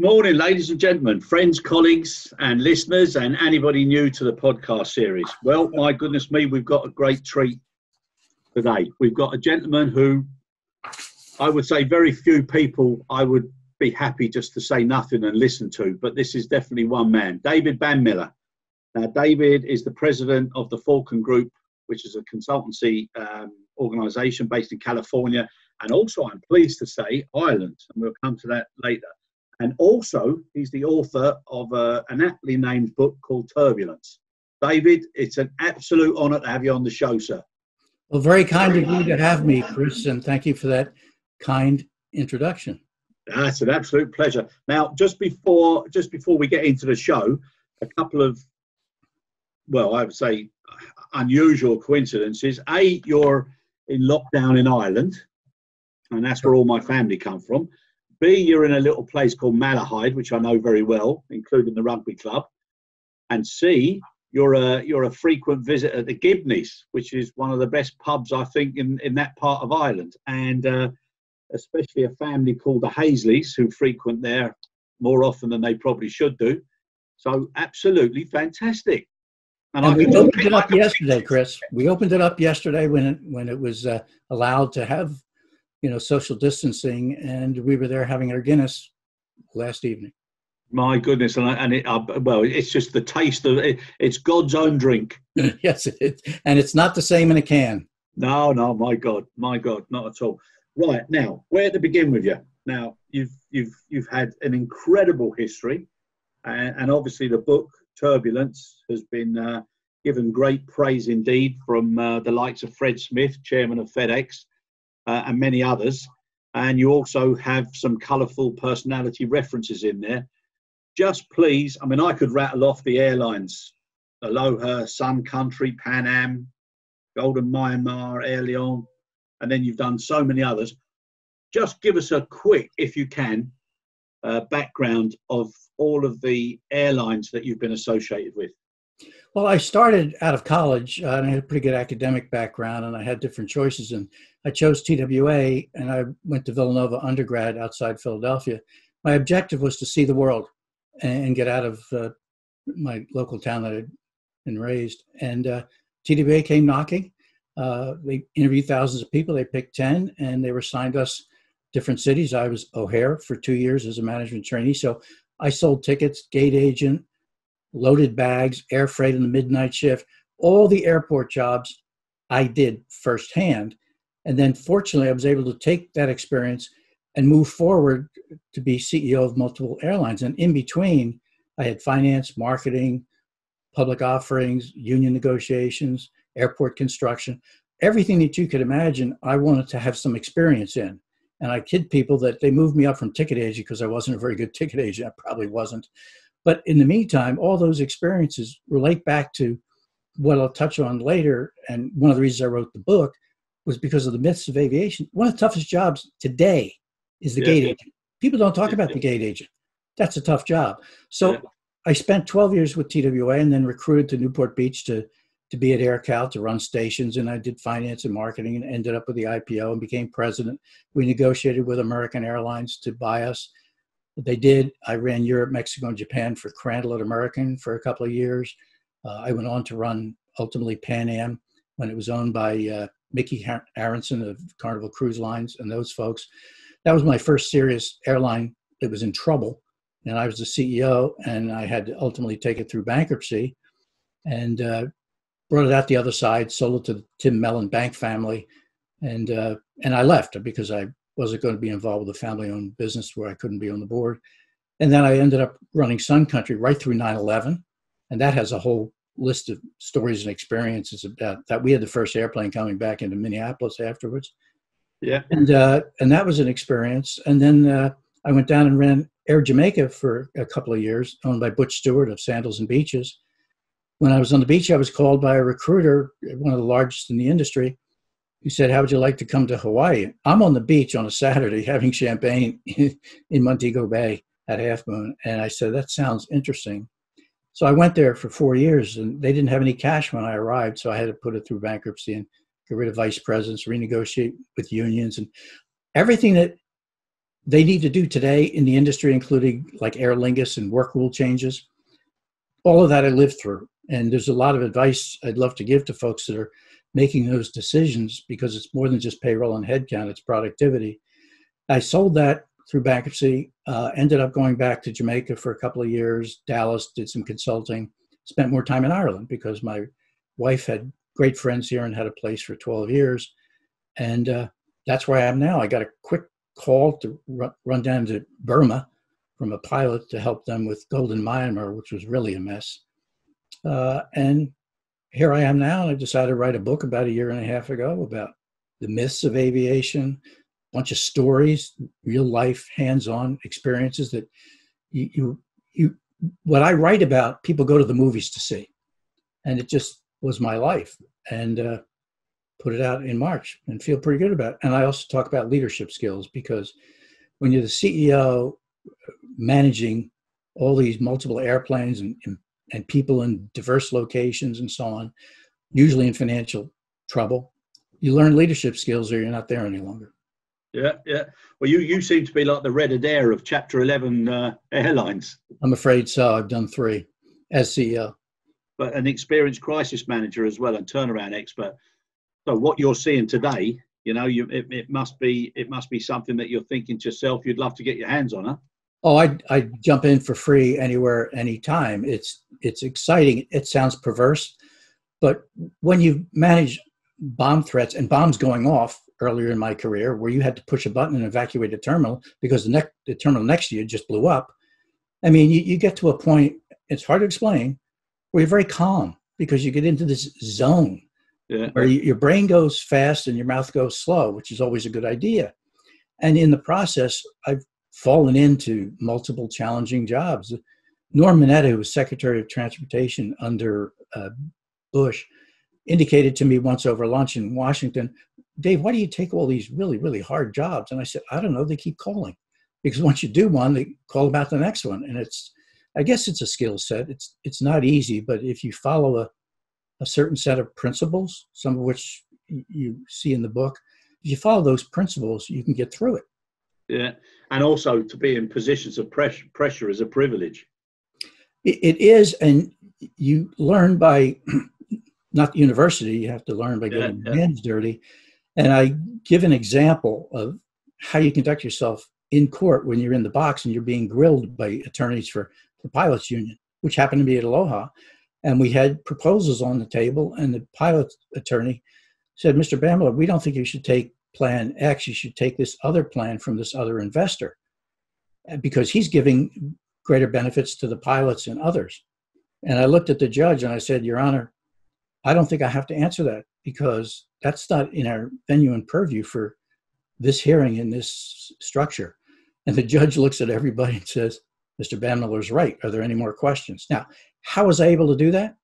Good morning, ladies and gentlemen, friends, colleagues and listeners and anybody new to the podcast series. Well, my goodness me, we've got a great treat today. We've got a gentleman who I would say very few people I would be happy just to say nothing and listen to, but this is definitely one man, David Banmiller. Now, David is the president of the Falcon Group, which is a consultancy organisation based in California, and also, I'm pleased to say, Ireland, and we'll come to that later. And also, he's the author of an aptly named book called Turbulence. David, it's an absolute honour to have you on the show, sir. Well, very kind of you to have me, Chris, and thank you for that kind introduction. That's an absolute pleasure. Now, just before we get into the show, a couple of, well, I would say unusual coincidences. A, you're in lockdown in Ireland, and that's where all my family come from. B, you're in a little place called Malahide, which I know very well, including the rugby club. And C, you're a frequent visitor to Gibney's, which is one of the best pubs, I think, in that part of Ireland. And especially a family called the Hazleys, who frequent there more often than they probably should do. So absolutely fantastic. And we opened it up yesterday, Chris. We opened it up yesterday when it was allowed to have, you know, social distancing, and we were there having our Guinness last evening. My goodness, it's just the taste of it. It's God's own drink. Yes, it is. And it's not the same in a can. No, my God, not at all. Right, now, where to begin with you? Now, you've had an incredible history, and obviously the book Turbulence has been given great praise indeed from the likes of Fred Smith, chairman of FedEx, and many others. And you also have some colourful personality references in there. Just please, I mean, I could rattle off the airlines: Aloha, Sun Country, Pan Am, Golden Myanmar, Air Lyon, and then you've done so many others. Just give us a quick, if you can, background of all of the airlines that you've been associated with. Well, I started out of college, and I had a pretty good academic background, and I had different choices, and I chose TWA, and I went to Villanova undergrad outside Philadelphia. My objective was to see the world and get out of my local town that I'd been raised, and TWA came knocking. They interviewed thousands of people. They picked 10, and they were assigned us different cities. I was O'Hare for 2 years as a management trainee. So I sold tickets, gate agent, loaded bags, air freight in the midnight shift. All the airport jobs I did firsthand. And then fortunately, I was able to take that experience and move forward to be CEO of multiple airlines. And in between, I had finance, marketing, public offerings, union negotiations, airport construction, everything that you could imagine. I wanted to have some experience in. And I kid people that they moved me up from ticket agent because I wasn't a very good ticket agent. I probably wasn't. But in the meantime, all those experiences relate back to what I'll touch on later. And one of the reasons I wrote the book was because of the myths of aviation. One of the toughest jobs today is the gate agent. People don't talk about the gate agent. That's a tough job. So I spent 12 years with TWA and then recruited to Newport Beach to be at AirCal, to run stations, and I did finance and marketing and ended up with the IPO and became president. We negotiated with American Airlines to buy us. They did. I ran Europe, Mexico, and Japan for Crandall at American for a couple of years. I went on to run, ultimately, Pan Am when it was owned by Mickey Aronson of Carnival Cruise Lines and those folks. That was my first serious airline that was in trouble, and I was the CEO, and I had to ultimately take it through bankruptcy. And brought it out the other side, sold it to the Tim Mellon Bank family, and I left because I wasn't going to be involved with a family-owned business where I couldn't be on the board. And then I ended up running Sun Country right through 9/11, and that has a whole list of stories and experiences about that. We had the first airplane coming back into Minneapolis afterwards. Yeah, and that was an experience. And then I went down and ran Air Jamaica for a couple of years, owned by Butch Stewart of Sandals and Beaches. When I was on the beach, I was called by a recruiter, one of the largest in the industry, who said, "How would you like to come to Hawaii?" I'm on the beach on a Saturday having champagne in Montego Bay at Half Moon. And I said, "That sounds interesting." So I went there for 4 years, and they didn't have any cash when I arrived. So I had to put it through bankruptcy and get rid of vice presidents, renegotiate with unions, and everything that they need to do today in the industry, including like Aer Lingus and work rule changes. All of that I lived through. And there's a lot of advice I'd love to give to folks that are making those decisions, because it's more than just payroll and headcount, it's productivity. I sold that through bankruptcy, ended up going back to Jamaica for a couple of years, Dallas, did some consulting, spent more time in Ireland because my wife had great friends here and had a place for 12 years. And that's where I am now. I got a quick call to run down to Burma from a pilot to help them with Golden Myanmar, which was really a mess. And here I am now, and I decided to write a book about a year and a half ago about the myths of aviation, a bunch of stories, real life, hands-on experiences that what I write about, people go to the movies to see. And it just was my life. And put it out in March and feel pretty good about it. And I also talk about leadership skills, because when you're the CEO managing all these multiple airplanes and people in diverse locations and so on, usually in financial trouble, you learn leadership skills or you're not there any longer. Yeah, yeah. Well, you seem to be like the Red Adair of Chapter 11 airlines. I'm afraid so. I've done 3 as CEO. But an experienced crisis manager as well and turnaround expert. So what you're seeing today, you know, it must be something that you're thinking to yourself, you'd love to get your hands on, huh? Oh, I jump in for free anywhere, anytime. It's exciting. It sounds perverse, but when you manage bomb threats and bombs going off earlier in my career, where you had to push a button and evacuate a terminal because the terminal next to you just blew up. I mean, you get to a point, it's hard to explain, where you're very calm because you get into this zone, yeah, where your brain goes fast and your mouth goes slow, which is always a good idea. And in the process, I've fallen into multiple challenging jobs. Norm Mineta, who was Secretary of Transportation under Bush, indicated to me once over lunch in Washington, Dave, why do you take all these really, really hard jobs? And I said, I don't know, they keep calling. Because once you do one, they call about the next one. And it's, I guess it's a skill set. It's not easy, but if you follow a certain set of principles, some of which you see in the book, if you follow those principles, you can get through it. Yeah, and also to be in positions of pressure is a privilege. It is, and you learn by, not university, you have to learn by getting your hands dirty. And I give an example of how you conduct yourself in court when you're in the box and you're being grilled by attorneys for the pilots union, which happened to be at Aloha. And we had proposals on the table, and the pilot attorney said, Mr. Banmiller, we don't think you should take plan X, you should take this other plan from this other investor because he's giving greater benefits to the pilots and others. And I looked at the judge and I said, Your Honor, I don't think I have to answer that because that's not in our venue and purview for this hearing in this structure. And the judge looks at everybody and says, Mr. Banmiller's right. Are there any more questions? Now, how was I able to do that?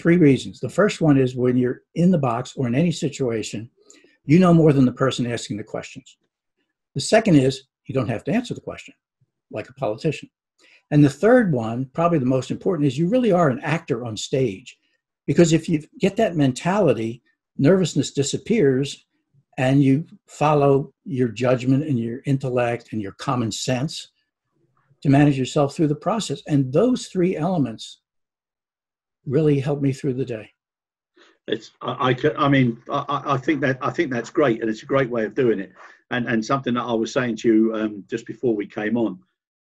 3 reasons. The first one is when you're in the box or in any situation, you know more than the person asking the questions. The second is you don't have to answer the question like a politician. And the third one, probably the most important, is you really are an actor on stage, because if you get that mentality, nervousness disappears and you follow your judgment and your intellect and your common sense to manage yourself through the process. And those 3 elements really helped me through the day. I think that's great, and it's a great way of doing it. And something that I was saying to you just before we came on,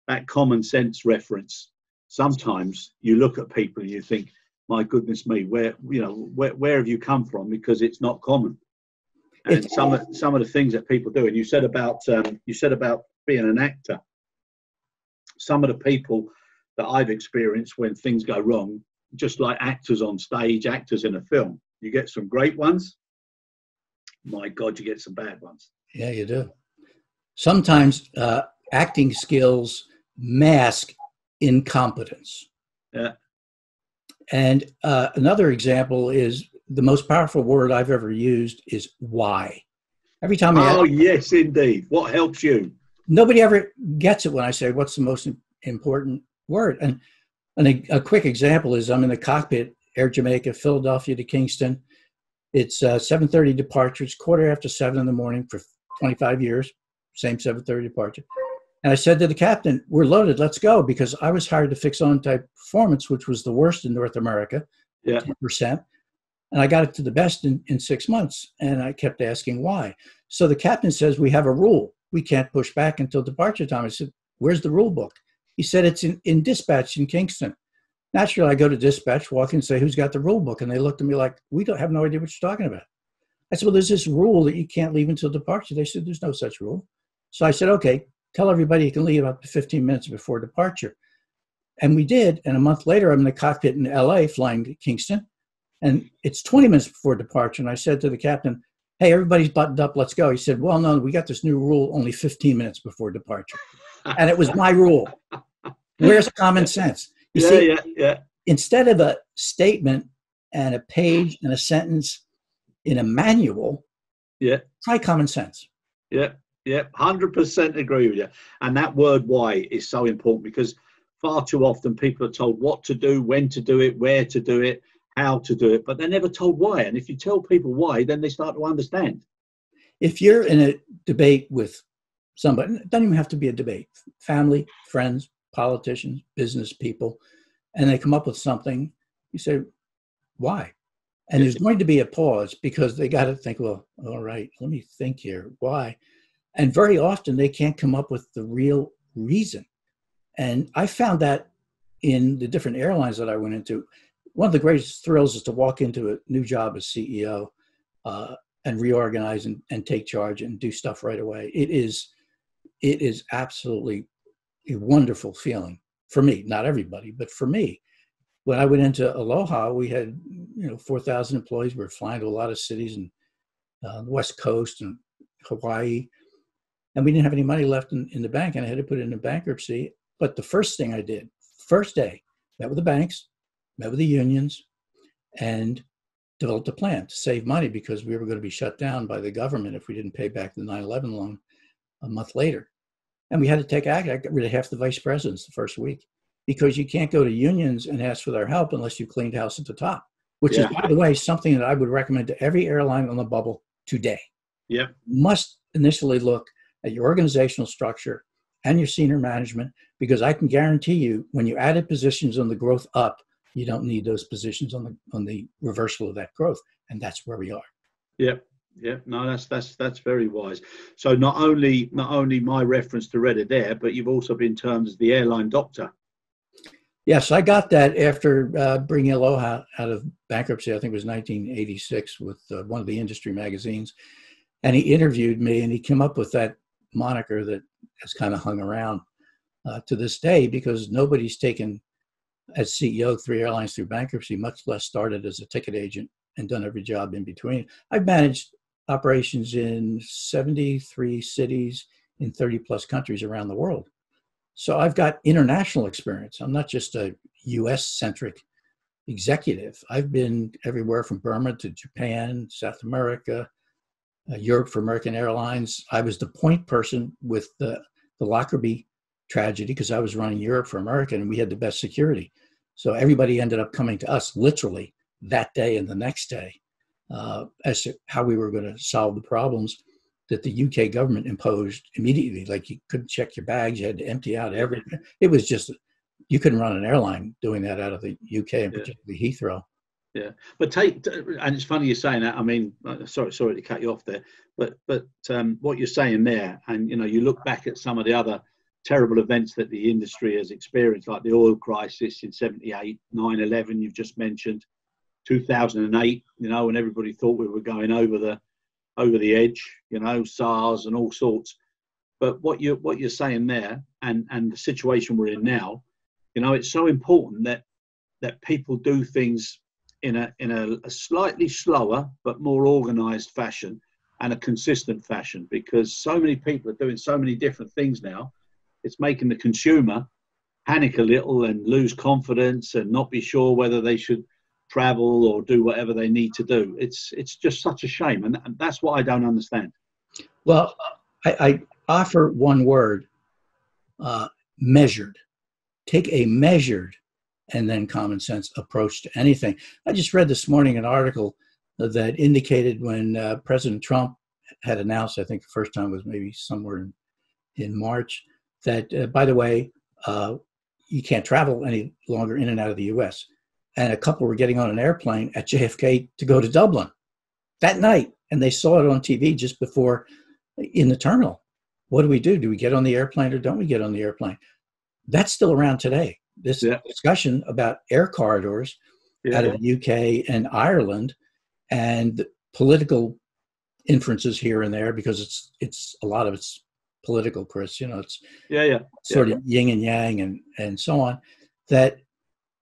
that common sense reference. Sometimes you look at people and you think, "My goodness me, where have you come from?" Because it's not common. And some of the things that people do. And you said about being an actor. Some of the people that I've experienced when things go wrong, just like actors on stage, actors in a film. You get some great ones. My God, you get some bad ones. Yeah, you do. Sometimes acting skills mask incompetence. Yeah. And another example is the most powerful word I've ever used is why. Every time I ask, yes, indeed. What helps you? Nobody ever gets it when I say what's the most important word. And a quick example is I'm in the cockpit, Air Jamaica, Philadelphia to Kingston. It's 7:30 departures, 7:15 in the morning for 25 years, same 7:30 departure. And I said to the captain, we're loaded, let's go, because I was hired to fix on-time performance, which was the worst in North America, yeah. 10%. And I got it to the best in 6 months. And I kept asking why. So the captain says, we have a rule. We can't push back until departure time. I said, where's the rule book? He said, it's in dispatch in Kingston. Naturally, I go to dispatch, walk in and say, who's got the rule book? And they looked at me like, we don't have no idea what you're talking about. I said, well, there's this rule that you can't leave until departure. They said, there's no such rule. So I said, okay, tell everybody you can leave up to 15 minutes before departure. And we did. And a month later, I'm in the cockpit in LA flying to Kingston. And it's 20 minutes before departure. And I said to the captain, hey, everybody's buttoned up, let's go. He said, well, no, we got this new rule only 15 minutes before departure. And it was my rule. Where's common sense? You see, instead of a statement and a page and a sentence in a manual, try common sense. 100% agree with you. And that word why is so important, because far too often people are told what to do, when to do it, where to do it, how to do it, but they're never told why. And if you tell people why, then they start to understand. If you're in a debate with somebody, it doesn't even have to be a debate, family, friends, politicians, business people, and they come up with something, you say, why? And there's going to be a pause because they got to think, well, all right, let me think here, why? And very often they can't come up with the real reason. And I found that in the different airlines that I went into. One of the greatest thrills is to walk into a new job as CEO and reorganize and take charge and do stuff right away. It is absolutely a wonderful feeling for me, not everybody, but for me. When I went into Aloha, we had 4,000 employees. We were flying to a lot of cities and the West Coast and Hawaii. And we didn't have any money left in the bank, and I had to put it into bankruptcy. But the first thing I did, first day, met with the banks, met with the unions, and developed a plan to save money because we were going to be shut down by the government if we didn't pay back the 9/11 loan a month later. And we had to take action. I got rid of half the vice presidents the first week because you can't go to unions and ask for their help unless you cleaned house at the top, which is, by the way, something that I would recommend to every airline on the bubble today. You must initially look at your organizational structure and your senior management, because I can guarantee you when you added positions on the growth up, you don't need those positions on the reversal of that growth. And that's where we are. No, that's very wise. So not only my reference to Red Adair, but you've also been termed as the airline doctor. Yes, I got that after bringing Aloha out of bankruptcy. I think it was 1986 with one of the industry magazines. And he interviewed me and he came up with that moniker that has kind of hung around to this day, because nobody's taken as CEO of three airlines through bankruptcy, much less started as a ticket agent and done every job in between. I've managed operations in 73 cities in 30 plus countries around the world. So I've got international experience. I'm not just a US centric executive. I've been everywhere from Burma to Japan, South America, Europe for American Airlines. I was the point person with the Lockerbie tragedy because I was running Europe for American and we had the best security. So everybody ended up coming to us literally that day and the next day as to how we were going to solve the problems that the UK government imposed immediately. Like you couldn't check your bags, you had to empty out everything. It was just, you couldn't run an airline doing that out of the UK and particularly Heathrow. But and it's funny you're saying that. I mean, sorry to cut you off there, but what you're saying there, and you look back at some of the other terrible events that the industry has experienced, like the oil crisis in 78, 9/11, you've just mentioned, 2008, when everybody thought we were going over the edge, SARS and all sorts. But what you're saying there and the situation we're in now, it's so important that people do things in a slightly slower but more organized fashion and a consistent fashion, because so many people are doing so many different things now. It's making the consumer panic a little and lose confidence and not be sure whether they should travel or do whatever they need to do. It's just such a shame. And that's what I don't understand. Well, I offer one word, measured. Take a measured and then common sense approach to anything. I just read this morning an article that indicated when President Trump had announced, I think the first time was maybe somewhere in in March that, by the way, you can't travel any longer in and out of the U.S. And a couple were getting on an airplane at JFK to go to Dublin that night. And they saw it on TV just before in the terminal. What do we do? Do we get on the airplane or don't we get on the airplane? That's still around today. This discussion about air corridors out of the UK and Ireland and political inferences here and there, because it's a lot of it's political, Chris, you know, it's sort of yin and yang and so on. That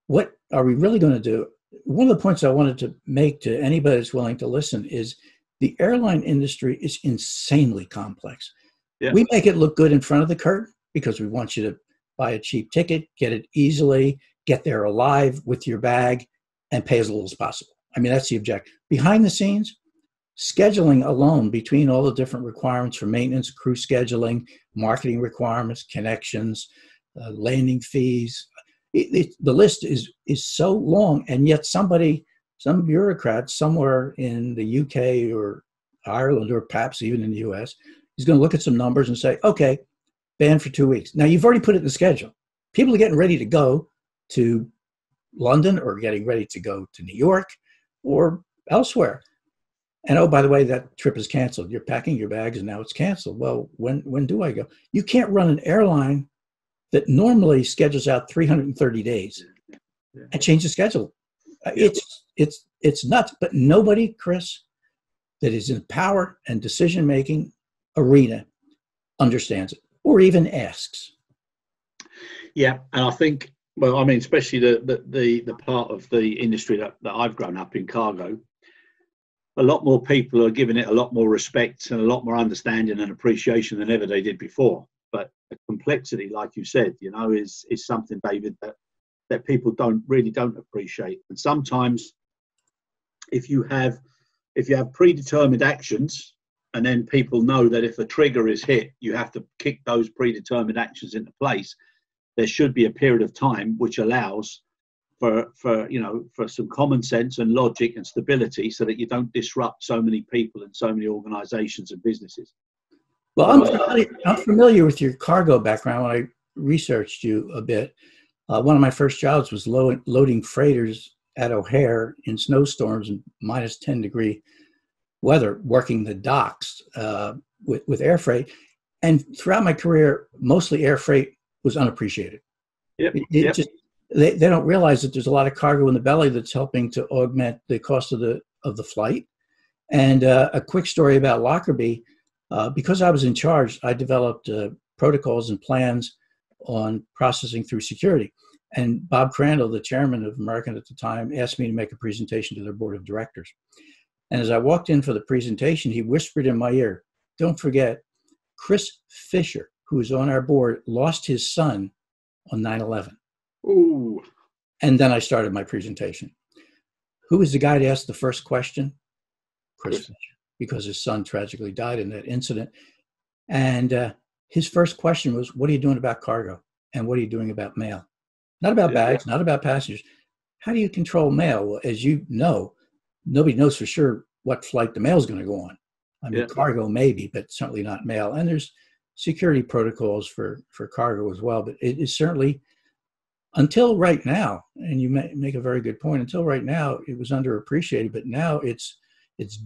what are we really going to do? One of the points I wanted to make to anybody that's willing to listen is the airline industry is insanely complex. Yeah. We make it look good in front of the curtain because we want you to buy a cheap ticket, get it easily, get there alive with your bag, and pay as little as possible. I mean, that's the objective. Behind the scenes, scheduling alone between all the different requirements for maintenance, crew scheduling, marketing requirements, connections, landing fees. The list is so long, and yet somebody, some bureaucrat somewhere in the UK or Ireland or perhaps even in the US is going to look at some numbers and say, okay, banned for 2 weeks. Now, you've already put it in the schedule. People are getting ready to go to London or getting ready to go to New York or elsewhere. And, oh, by the way, that trip is canceled. You're packing your bags and now it's canceled. Well, when do I go? You can't run an airline that normally schedules out 330 days and change the schedule. It's nuts. But nobody, Chris, that is in power and decision-making arena understands it or even asks. Yeah, and I think, well, I mean, especially the part of the industry that I've grown up in, cargo, a lot more people are giving it a lot more respect and a lot more understanding and appreciation than ever they did before. But the complexity, like you said, you know, is something, David, that people don't appreciate. And sometimes if you have predetermined actions, and then people know that if a trigger is hit, you have to kick those predetermined actions into place, there should be a period of time which allows for some common sense and logic and stability, so that you don't disrupt so many people and so many organizations and businesses. Well, I'm familiar with your cargo background. When I researched you a bit, one of my first jobs was loading freighters at O'Hare in snowstorms and minus 10 degree weather, working the docks with air freight. And throughout my career, mostly air freight was unappreciated. Yep. Just, they don't realize that there's a lot of cargo in the belly that's helping to augment the cost of the flight. And a quick story about Lockerbie, because I was in charge, I developed protocols and plans on processing through security. And Bob Crandall, the chairman of American at the time, asked me to make a presentation to their board of directors. And as I walked in for the presentation, he whispered in my ear, "Don't forget, Chris Fisher, who is on our board, lost his son on 9/11. Ooh. And then I started my presentation. Who was the guy to ask the first question? Chris Fisher, because his son tragically died in that incident. And his first question was, what are you doing about cargo? And what are you doing about mail? Not about bags, not about passengers. How do you control mail? Well, as you know, nobody knows for sure what flight the mail is going to go on. I mean, cargo maybe, but certainly not mail. And there's security protocols for cargo as well. But it is certainly, until right now, and you make a very good point, until right now, it was underappreciated. But now it's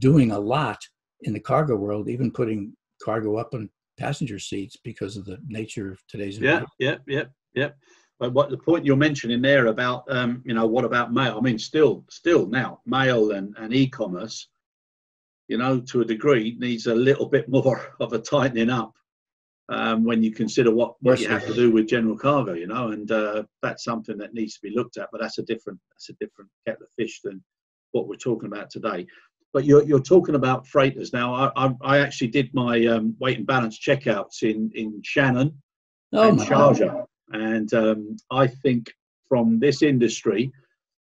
doing a lot in the cargo world, even putting cargo up on passenger seats because of the nature of today's environment. Yeah. But what the point you're mentioning there about, what about mail? I mean, still now, mail and e-commerce, you know, to a degree, needs a little bit more of a tightening up when you consider what you have to do with general cargo, you know, and that's something that needs to be looked at. But that's a different kettle of fish than what we're talking about today. But you're talking about freighters now. I actually did my weight and balance checkouts in Shannon and Sharjah. And I think from this industry,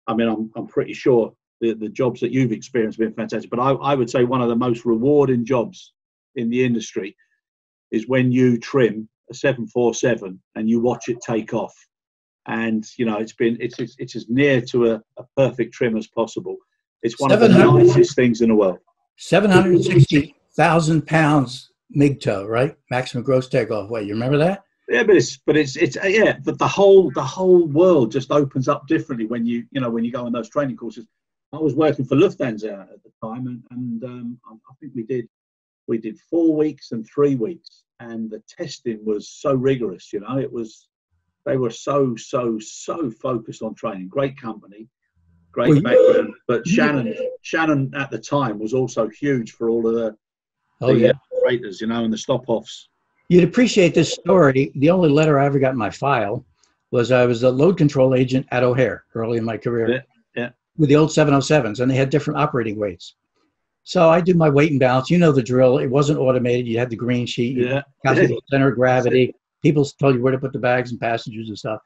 I mean, I'm pretty sure the jobs that you've experienced have been fantastic. But I would say one of the most rewarding jobs in the industry is when you trim a 747 and you watch it take off. And, you know, it's as near to a perfect trim as possible. It's one of the nicest things in the world. 760,000 pounds MGTOW, right? Maximum gross takeoff weight. You remember that? Yeah, but the whole world just opens up differently when you go on those training courses. I was working for Lufthansa at the time, and I think we did 4 weeks and 3 weeks, and the testing was so rigorous. It was, they were so focused on training. Great company, great background. But Shannon at the time was also huge for all of the operators, and the stop offs. You'd appreciate this story. The only letter I ever got in my file was I was a load control agent at O'Hare early in my career with the old 707s, and they had different operating weights. So I did my weight and balance. You know the drill. It wasn't automated. You had the green sheet. You calculated the center of gravity. People told you where to put the bags and passengers and stuff.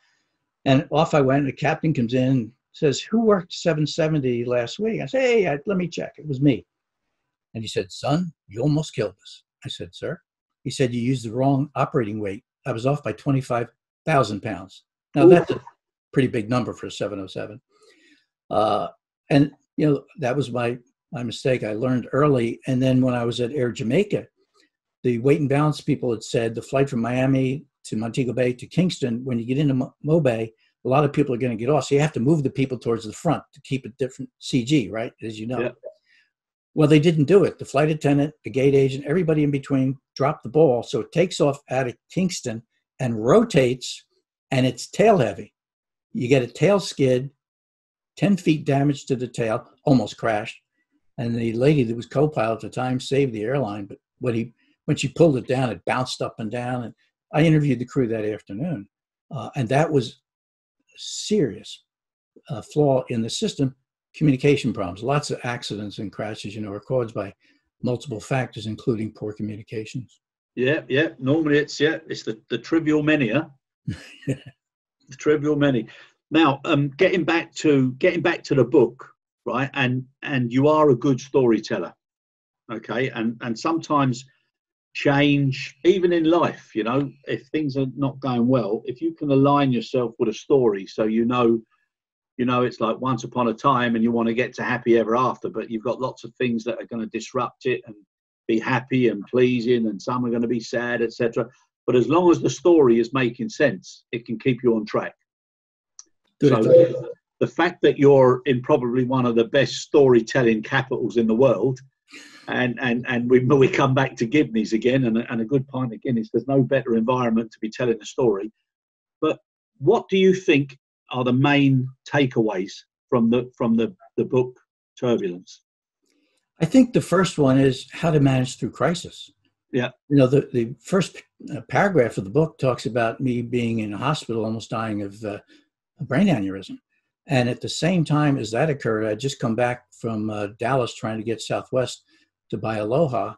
And off I went, and the captain comes in and says, "Who worked 770 last week?" I said, "Hey, let me check. It was me." And he said, "Son, you almost killed us." I said, "Sir?" He said, "You used the wrong operating weight. I was off by 25,000 pounds." Now, that's a pretty big number for a 707. That was my mistake. I learned early. And then when I was at Air Jamaica, the weight and balance people had said the flight from Miami to Montego Bay to Kingston, when you get into Mobay, a lot of people are going to get off. So you have to move the people towards the front to keep a different CG, right, as you know. Yeah. Well, they didn't do it. The flight attendant, the gate agent, everybody in between dropped the ball. So it takes off out of Kingston and rotates, and it's tail heavy. You get a tail skid, 10 feet damage to the tail, almost crashed. And the lady that was co-pilot at the time saved the airline. But when she pulled it down, it bounced up and down. And I interviewed the crew that afternoon. And that was a serious flaw in the system. Communication problems. Lots of accidents and crashes, are caused by multiple factors, including poor communications. Yeah. Normally it's the trivial many, huh? Yeah. The trivial many. Now, getting back to the book, right? And you are a good storyteller, okay? And sometimes change, even in life, if things are not going well, if you can align yourself with a story, so it's like once upon a time and you want to get to happy ever after, but you've got lots of things that are going to disrupt it and be happy and pleasing, and some are going to be sad, etc. But as long as the story is making sense, it can keep you on track. Good. So the fact that you're in probably one of the best storytelling capitals in the world, and we come back to Gibney's again, and a good pint of Guinness, there's no better environment to be telling a story. But what do you think are the main takeaways from the book Turbulence? I think the first one is how to manage through crisis. Yeah. The first paragraph of the book talks about me being in a hospital, almost dying of a brain aneurysm. And at the same time as that occurred, I'd just come back from Dallas trying to get Southwest to buy Aloha.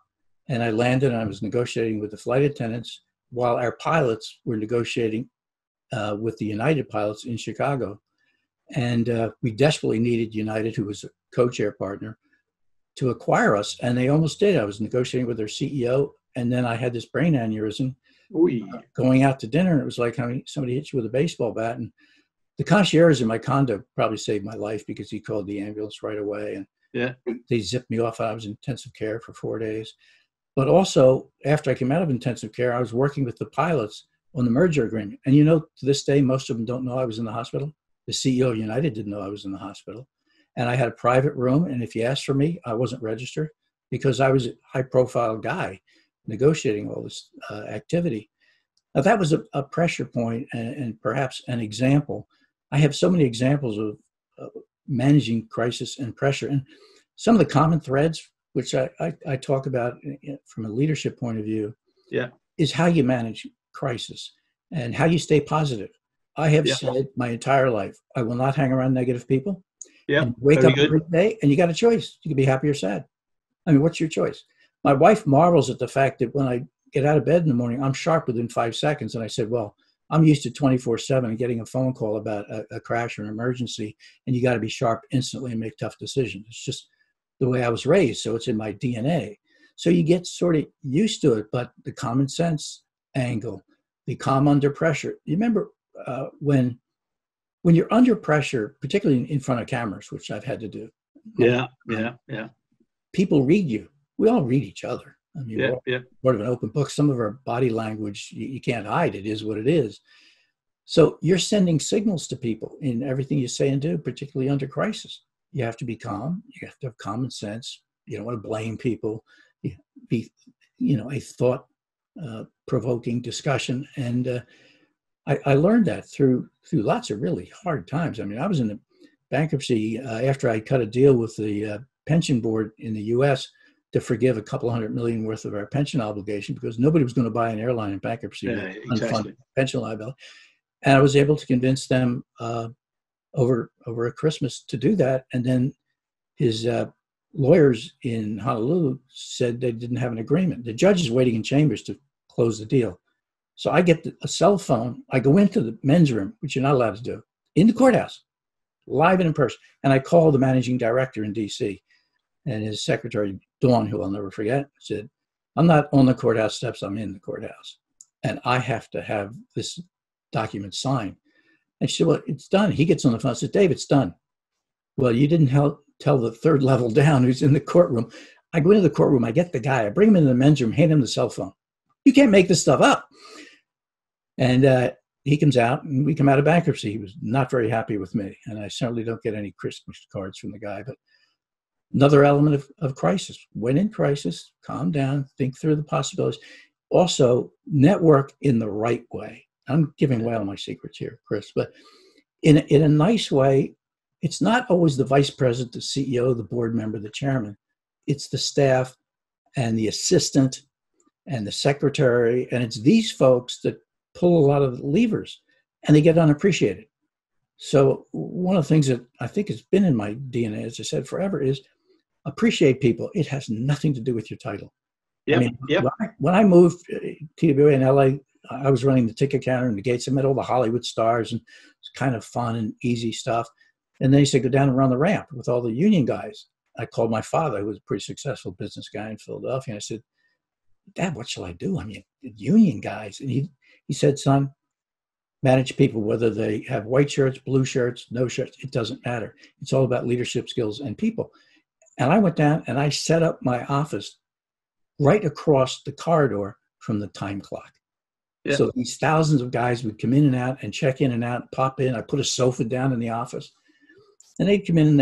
And I landed, and I was negotiating with the flight attendants while our pilots were negotiating with the United pilots in Chicago. And we desperately needed United, who was a co-chair partner, to acquire us. And they almost did. I was negotiating with their CEO. And then I had this brain aneurysm going out to dinner. It was like somebody hit you with a baseball bat. And the concierge in my condo probably saved my life, because he called the ambulance right away. And they zipped me off. I was in intensive care for 4 days. But also, after I came out of intensive care, I was working with the pilots on the merger agreement. And to this day, most of them don't know I was in the hospital. The CEO of United didn't know I was in the hospital. And I had a private room. And if you asked for me, I wasn't registered, because I was a high-profile guy negotiating all this activity. Now, that was a pressure point and perhaps an example. I have so many examples of managing crisis and pressure. And some of the common threads, which I talk about from a leadership point of view, is how you manage crisis and how you stay positive. I have said my entire life, I will not hang around negative people. Yeah, wake up every day, and you got a choice. You can be happy or sad. I mean, what's your choice? My wife marvels at the fact that when I get out of bed in the morning, I'm sharp within 5 seconds. And I said, well, I'm used to 24/7 and getting a phone call about a crash or an emergency, and you got to be sharp instantly and make tough decisions. It's just the way I was raised, so it's in my DNA. So you get sort of used to it, but the common sense angle, the calm under pressure. You remember when you're under pressure, particularly in front of cameras, which I've had to do. People read you. We all read each other. I mean, sort of an open book. Some of our body language, you can't hide. It is what it is. So you're sending signals to people in everything you say and do, particularly under crisis. You have to be calm. You have to have common sense. You don't want to blame people. You be, you know, a thought-provoking discussion. And I learned that through lots of really hard times. I mean, I was in a bankruptcy after I cut a deal with the pension board in the U.S. to forgive $200 million worth of our pension obligation because nobody was going to buy an airline in bankruptcy with unfunded pension liability. And I was able to convince them over a Christmas to do that. And then his lawyers in Honolulu said they didn't have an agreement. The judge is waiting in chambers to close the deal. So I get a cell phone. I go into the men's room, which you're not allowed to do, in the courthouse, live and in person. And I call the managing director in D.C. and his secretary, Dawn, who I'll never forget, said, "I'm not on the courthouse steps. I'm in the courthouse. And I have to have this document signed." And she said, "Well, it's done." He gets on the phone and says, "Dave, it's done." "Well, you didn't tell the third level down who's in the courtroom." I go into the courtroom. I get the guy. I bring him into the men's room, hand him the cell phone. "You can't make this stuff up." And he comes out, and we come out of bankruptcy. He was not very happy with me. And I certainly don't get any Christmas cards from the guy. But another element of crisis. When in crisis, calm down, think through the possibilities. Also, network in the right way. I'm giving away all my secrets here, Chris, but in a nice way. It's not always the vice president, the CEO, the board member, the chairman. It's the staff and the assistant and the secretary. And it's these folks that pull a lot of levers, and they get unappreciated. So one of the things that I think has been in my DNA, as I said, forever, is appreciate people. It has nothing to do with your title. Yep. I mean, yep. When I moved to TWA in LA, I was running the ticket counter and the gates. I met all the Hollywood stars, and it's kind of fun and easy stuff. And then he said, "Go down and run the ramp with all the union guys." I called my father, who was a pretty successful business guy in Philadelphia. And I said, "Dad, what shall I do? I mean, union guys." And he said, "Son, manage people, whether they have white shirts, blue shirts, no shirts. It doesn't matter. It's all about leadership skills and people." And I went down and I set up my office right across the corridor from the time clock. Yeah. So these thousands of guys would come in and out and check in and out, pop in. I put a sofa down in the office, and they'd come in and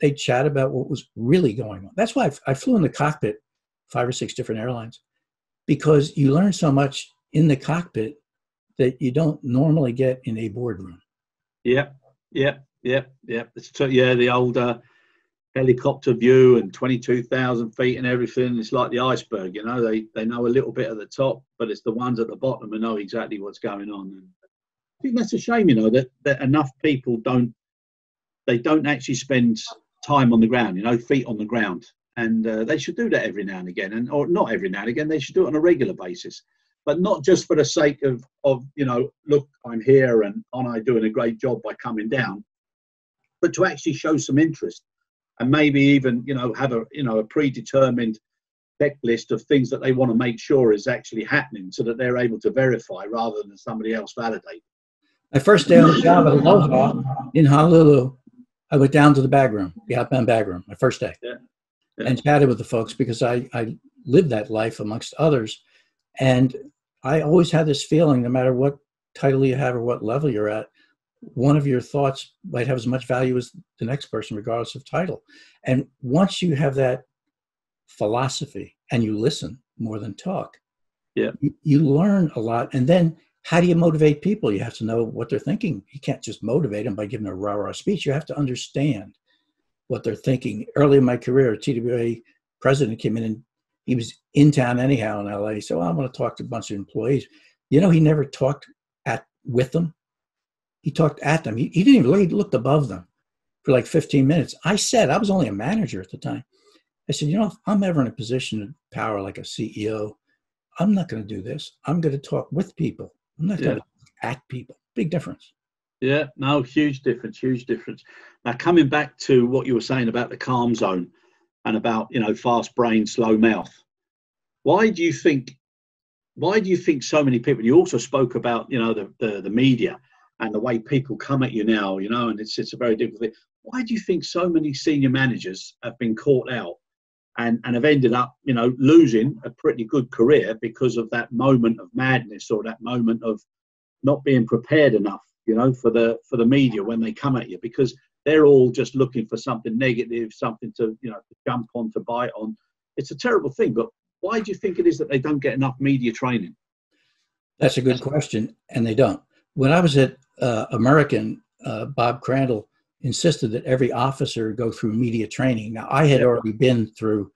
they'd chat about what was really going on. That's why I flew in the cockpit 5 or 6 different airlines, because you learn so much in the cockpit that you don't normally get in a boardroom. Yeah. Yeah, the old helicopter view and 22,000 feet and everything. It's like the iceberg, you know. They know a little bit at the top, but it's the ones at the bottom who know exactly what's going on. And I think that's a shame, you know, that enough people don't actually spend time on the ground, you know, feet on the ground. And they should do that every now and again, or not every now and again. They should do it on a regular basis, but not just for the sake of you know, look, I'm here and aren't I doing a great job by coming down, but to actually show some interest. And maybe even, you know, have a predetermined checklist of things that they want to make sure is actually happening, so that they're able to verify rather than somebody else validate. My first day on the job at Aloha in Honolulu, I went down to the bag room, the outbound bag room, my first day, and chatted with the folks, because I lived that life amongst others. And I always had this feeling, no matter what title you have or what level you're at, one of your thoughts might have as much value as the next person, regardless of title. And once you have that philosophy and you listen more than talk, you learn a lot. And then how do you motivate people? You have to know what they're thinking. You can't just motivate them by giving a rah-rah speech. You have to understand what they're thinking. Early in my career, a TWA president came in, and he was in town anyhow in LA. So I want to talk to a bunch of employees. You know, he never talked with them. He talked at them. He didn't even look. He looked above them for like 15 minutes. I was only a manager at the time. I said, you know, if I'm ever in a position of power like a CEO, I'm not going to do this. I'm going to talk with people. I'm not going to talk at people. Big difference. Yeah, no, huge difference, huge difference. Now, coming back to what you were saying about the calm zone and about, you know, fast brain, slow mouth. Why do you think so many people, you also spoke about, you know, the media, and the way people come at you now, you know, and it's a very difficult thing. Why do you think so many senior managers have been caught out and have ended up, you know, losing a pretty good career because of that moment of madness or that moment of not being prepared enough, you know, for the media when they come at you, because they're all just looking for something negative, something to, you know, to jump on, to bite on. It's a terrible thing, but why do you think it is that they don't get enough media training? That's a good question, and they don't. When I was at American, Bob Crandall insisted that every officer go through media training. Now, I had already been through,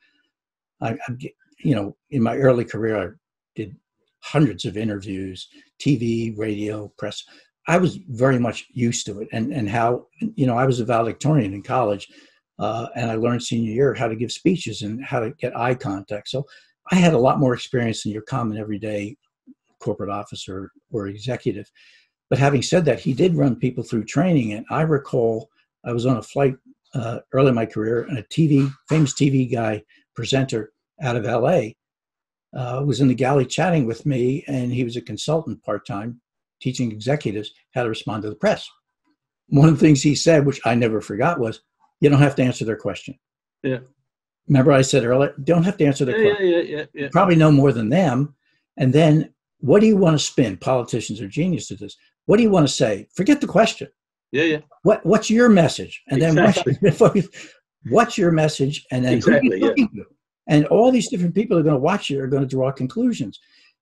you know, in my early career, I did hundreds of interviews, TV, radio, press. I was very much used to it, and how, you know, I was a valedictorian in college, and I learned senior year how to give speeches and how to get eye contact. So I had a lot more experience than your common everyday corporate officer or executive. But having said that, he did run people through training. And I recall I was on a flight early in my career, and a famous TV guy presenter out of LA was in the galley chatting with me, and he was a consultant part-time, teaching executives how to respond to the press. One of the things he said, which I never forgot, was, you don't have to answer their question. Yeah. Remember I said earlier, don't have to answer their question. Yeah. You probably know more than them. And then, what do you want to spin? Politicians are geniuses at this. What do you want to say? Forget the question. Yeah. What's your message? And exactly. Then what's your message? And then exactly, yeah. And all these different people are going to watch you, are going to draw conclusions.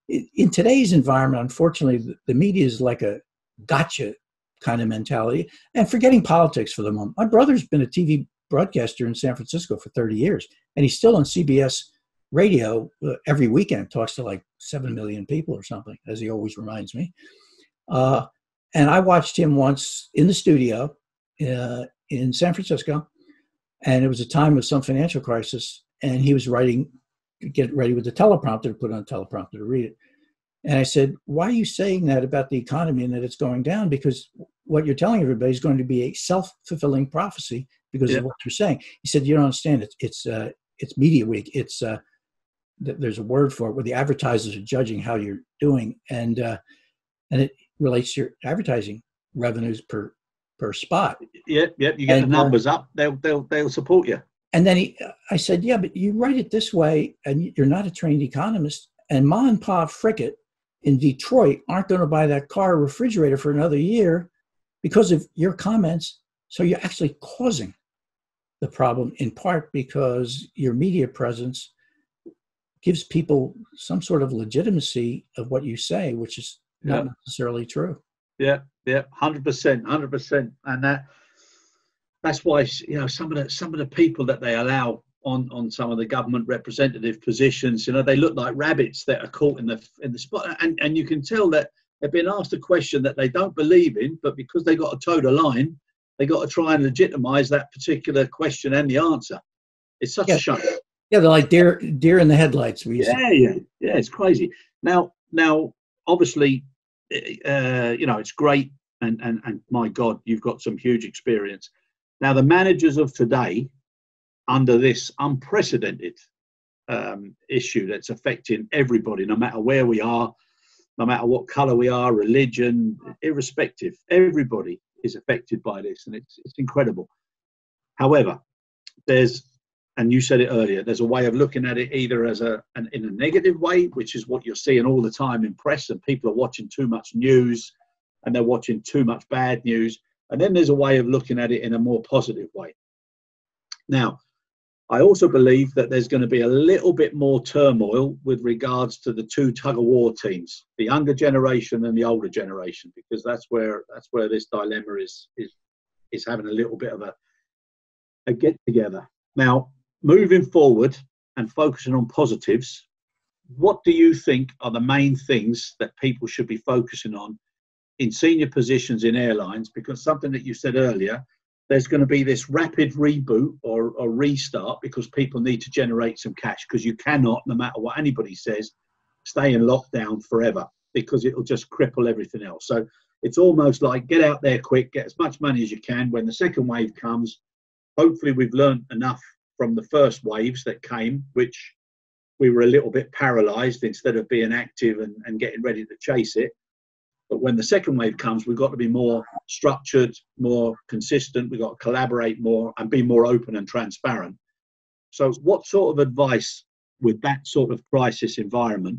In today's environment, unfortunately, the media is like a gotcha kind of mentality. And forgetting politics for the moment. My brother's been a TV broadcaster in San Francisco for 30 years, and he's still on CBS radio every weekend, talks to like 7 million people or something, as he always reminds me. And I watched him once in the studio in San Francisco, and it was a time of some financial crisis, and he was writing, get ready with the teleprompter, to put on a teleprompter to read it. And I said, why are you saying that about the economy and that it's going down? Because what you're telling everybody is going to be a self-fulfilling prophecy because of what you're saying. He said, you don't understand it. It's media week. It's, there's a word for it, where the advertisers are judging how you're doing, and it relates to your advertising revenues per spot. Yep. You get the numbers up, they'll support you. And then I said, yeah, but you write it this way, and you're not a trained economist. And Ma and Pa Frickett in Detroit aren't going to buy that car or refrigerator for another year because of your comments. So you're actually causing the problem, in part because your media presence gives people some sort of legitimacy of what you say, which is not necessarily true. Yeah, 100%, and that's why, you know, some of the people that they allow on some of the government representative positions, you know, they look like rabbits that are caught in the spot, and you can tell that they've been asked a question that they don't believe in, but because they got to toe the line, they got to try and legitimize that particular question and the answer. It's such a shame. Yeah, they're like deer in the headlights. Yeah, it's crazy. Now, obviously, you know, it's great, and my God, you've got some huge experience. Now, the managers of today, under this unprecedented issue that's affecting everybody, no matter where we are, no matter what color we are, religion, irrespective, everybody is affected by this, and it's incredible. However, and you said it earlier, there's a way of looking at it either as in a negative way, which is what you're seeing all the time in press, and people are watching too much news and they're watching too much bad news. And then there's a way of looking at it in a more positive way. Now, I also believe that there's going to be a little bit more turmoil with regards to the two tug-of-war teams, the younger generation and the older generation, because that's where this dilemma is having a little bit of a get-together. Now, moving forward and focusing on positives, what do you think are the main things that people should be focusing on in senior positions in airlines? Because something that you said earlier, there's going to be this rapid reboot or restart because people need to generate some cash, because you cannot, no matter what anybody says, stay in lockdown forever, because it'll just cripple everything else. So it's almost like get out there quick, get as much money as you can. When the second wave comes, hopefully we've learned enough from the first waves that came, which we were a little bit paralyzed instead of being active and getting ready to chase it. But when the second wave comes, we've got to be more structured, more consistent. We've got to collaborate more and be more open and transparent. So what sort of advice with that sort of crisis environment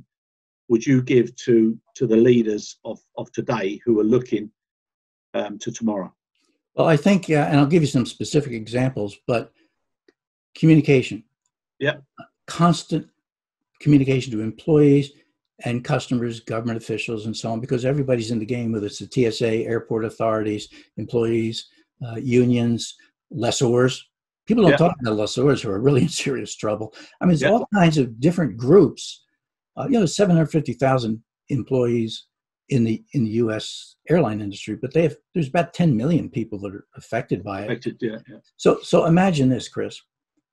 would you give to the leaders of today who are looking to tomorrow? Well, I think, and I'll give you some specific examples, but communication. Yeah. Constant communication to employees and customers, government officials, and so on, because everybody's in the game, whether it's the TSA, airport authorities, employees, unions, lessors. People don't talk about lessors who are really in serious trouble. I mean, there's all kinds of different groups. 750,000 employees in the U.S. airline industry, but there's about 10 million people that are affected by it. So imagine this, Chris.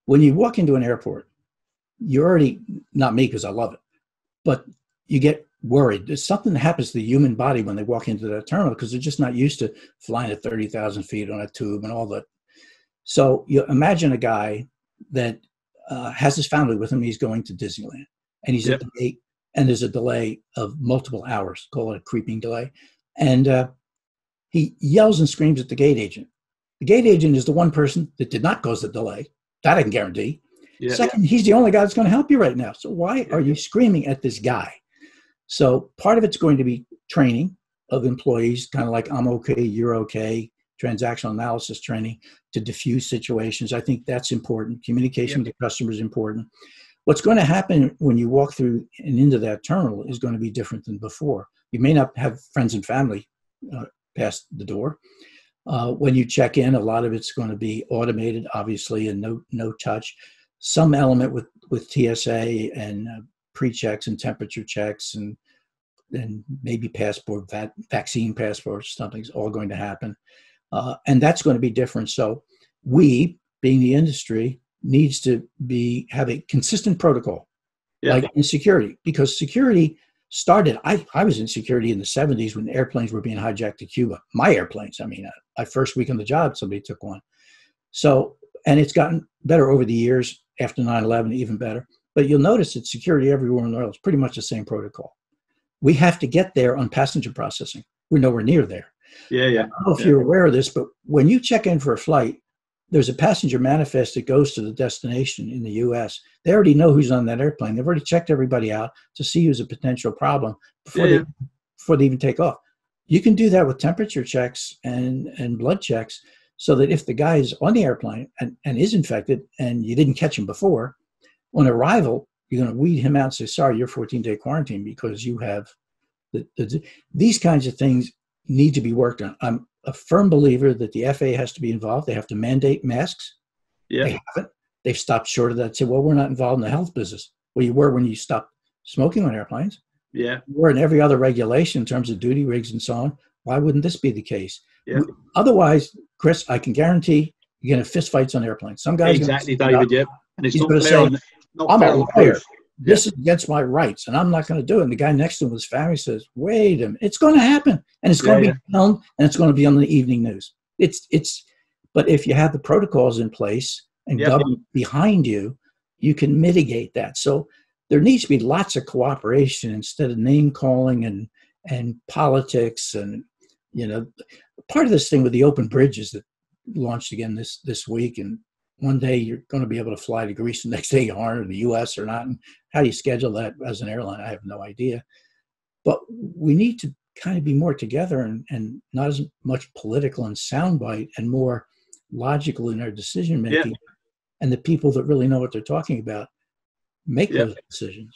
When you walk into an airport, you're already, not me because I love it, but you get worried. There's something that happens to the human body when they walk into that terminal because they're just not used to flying at 30,000 feet on a tube and all that. So you imagine a guy that has his family with him. He's going to Disneyland, and he's at the gate, and there's a delay of multiple hours. Call it a creeping delay. And he yells and screams at the gate agent. The gate agent is the one person that did not cause the delay. That I can guarantee. Yeah. Second, he's the only guy that's going to help you right now. So why are you screaming at this guy? So part of it's going to be training of employees, kind of like I'm okay, you're okay, transactional analysis training to diffuse situations. I think that's important. Communication to customers is important. What's going to happen when you walk through and into that terminal is going to be different than before. You may not have friends and family past the door. When you check in, a lot of it's going to be automated, obviously, and no touch. Some element with TSA and pre-checks and temperature checks and maybe passport, vaccine passports, something's all going to happen. And that's going to be different. So we, being the industry, needs to have a consistent protocol, like in security, because security started, I was in security in the 70s when airplanes were being hijacked to Cuba. My airplanes, I mean, my first week on the job, somebody took one. So, and it's gotten better over the years, after 9/11, even better. But you'll notice that security everywhere in the world is pretty much the same protocol. We have to get there on passenger processing. We're nowhere near there. I don't know if you're aware of this, but when you check in for a flight, there's a passenger manifest that goes to the destination in the U.S. They already know who's on that airplane. They've already checked everybody out to see who's a potential problem before they even take off. You can do that with temperature checks and blood checks so that if the guy is on the airplane and is infected and you didn't catch him before, on arrival, you're going to weed him out and say, sorry, you're 14-day quarantine because you have these kinds of things need to be worked on. I'm a firm believer that the FAA has to be involved. They have to mandate masks. They haven't. They've stopped short of that and said, well, we're not involved in the health business. Well, you were when you stopped smoking on airplanes. You were in every other regulation in terms of duty rigs and so on. Why wouldn't this be the case? Otherwise, Chris, I can guarantee you're going to fist fights on airplanes. Some guys exactly, David, and it's not fair say, I'm a lawyer. This is against my rights, and I'm not going to do it. And the guy next to him with his family says, wait a minute, it's going to happen. And it's going to be filmed, and it's going to be on the evening news. But if you have the protocols in place and government behind you, you can mitigate that. So there needs to be lots of cooperation instead of name-calling and politics. And, you know, part of this thing with the open bridges that launched again this week, and one day you're going to be able to fly to Greece, the next day you aren't, or the U.S. or not. And how do you schedule that as an airline? I have no idea. But we need to kind of be more together and not as much political and soundbite and more logical in our decision making. And the people that really know what they're talking about make those decisions.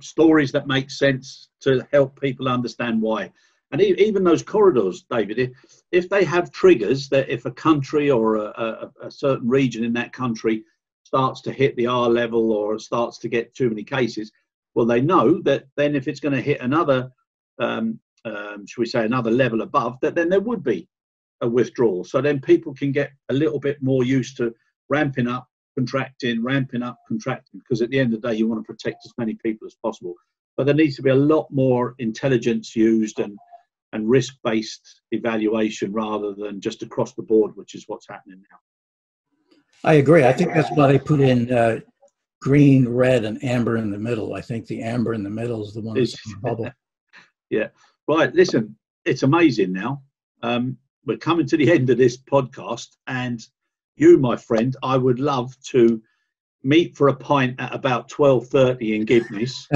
Stories that make sense to help people understand why. And even those corridors, David, if they have triggers that if a country or a certain region in that country starts to hit the R level or starts to get too many cases, well, they know that then if it's going to hit another, should we say, another level above, that then there would be a withdrawal. So then people can get a little bit more used to ramping up, contracting, because at the end of the day, you want to protect as many people as possible. But there needs to be a lot more intelligence used and risk-based evaluation rather than just across the board, which is what's happening now. I agree. I think that's why they put in green, red, and amber in the middle. I think the amber in the middle is the one that's in the bubble. Right. Listen, it's amazing now. We're coming to the end of this podcast. And you, my friend, I would love to meet for a pint at about 12:30 in Gibney's.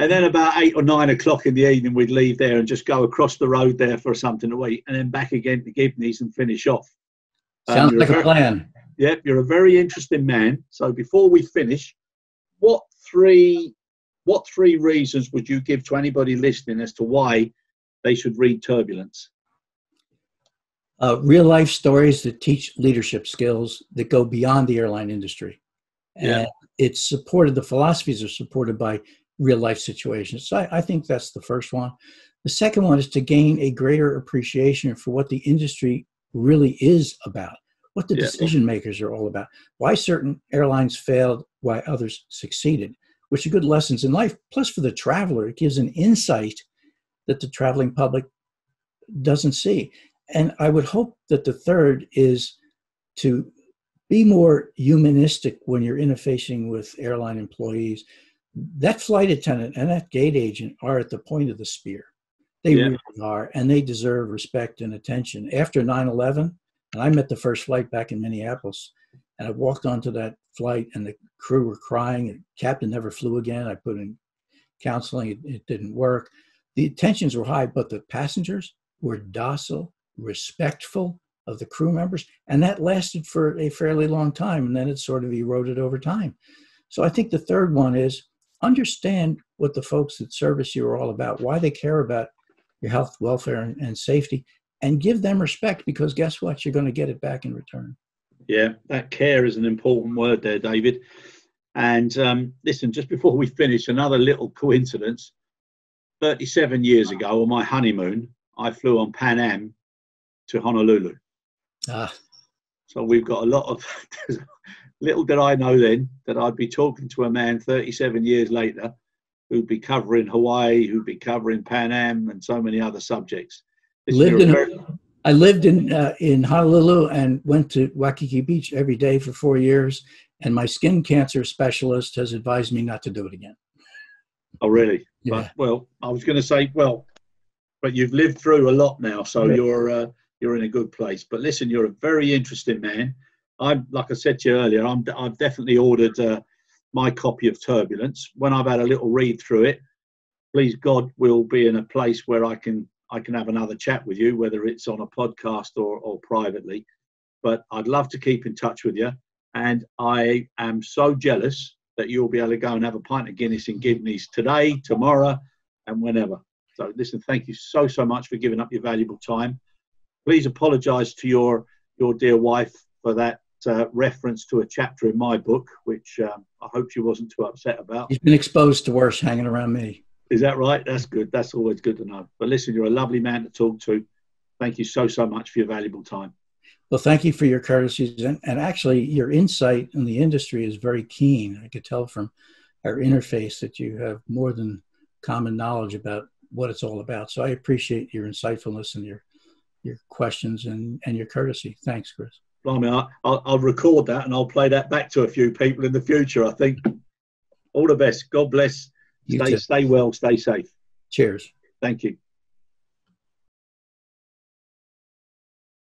And then about 8 or 9 o'clock in the evening, we'd leave there and just go across the road there for something to eat, and then back again to Gibney's and finish off. Sounds like a plan. Yep, you're a very interesting man. So before we finish, what three reasons would you give to anybody listening as to why they should read Turbulence? Real life stories that teach leadership skills that go beyond the airline industry. Yeah. And it's supported, the philosophies are supported by real life situations. So I think that's the first one. The second one is to gain a greater appreciation for what the industry really is about, what the decision makers are all about, why certain airlines failed, why others succeeded, which are good lessons in life. Plus for the traveler, it gives an insight that the traveling public doesn't see. And I would hope that the third is to be more humanistic when you're interfacing with airline employees. That flight attendant and that gate agent are at the point of the spear. They really are, and they deserve respect and attention. After 9/11, and I met the first flight back in Minneapolis, and I walked onto that flight, and the crew were crying, and the captain never flew again. I put in counseling. It didn't work. The tensions were high, but the passengers were docile, respectful of the crew members, and that lasted for a fairly long time, and then it sort of eroded over time. So I think the third one is understand what the folks that service you are all about, why they care about your health, welfare, and safety, and give them respect, because guess what? You're going to get it back in return. Yeah, that care is an important word there, David. And listen, just before we finish, another little coincidence. 37 years ago, on my honeymoon, I flew on Pan Am to Honolulu. So we've got a lot of... Little did I know then that I'd be talking to a man 37 years later who'd be covering Hawaii, who'd be covering Pan Am and so many other subjects. I lived in Honolulu and went to Waikiki Beach every day for 4 years, and my skin cancer specialist has advised me not to do it again. Oh, really? Yeah. But, well, I was going to say, well, but you've lived through a lot now, so you're in a good place. But listen, you're a very interesting man. Like I said to you earlier, I've definitely ordered my copy of Turbulence. When I've had a little read through it, please God, we'll be in a place where I can have another chat with you, whether it's on a podcast or privately. But I'd love to keep in touch with you. And I am so jealous that you'll be able to go and have a pint of Guinness in Gibney's today, tomorrow, and whenever. So listen, thank you so, so much for giving up your valuable time. Please apologise to your dear wife for that reference to a chapter in my book, which I hope she wasn't too upset about. She's been exposed to worse hanging around me. Is that right? That's good. That's always good to know. But listen, you're a lovely man to talk to. Thank you so, so much for your valuable time. Well, thank you for your courtesies. And actually, your insight in the industry is very keen. I could tell from our interface that you have more than common knowledge about what it's all about. So I appreciate your insightfulness and your questions and your courtesy. Thanks, Chris. Blimey, I'll record that and I'll play that back to a few people in the future, I think. All the best. God bless. Stay well. Stay safe. Cheers. Thank you.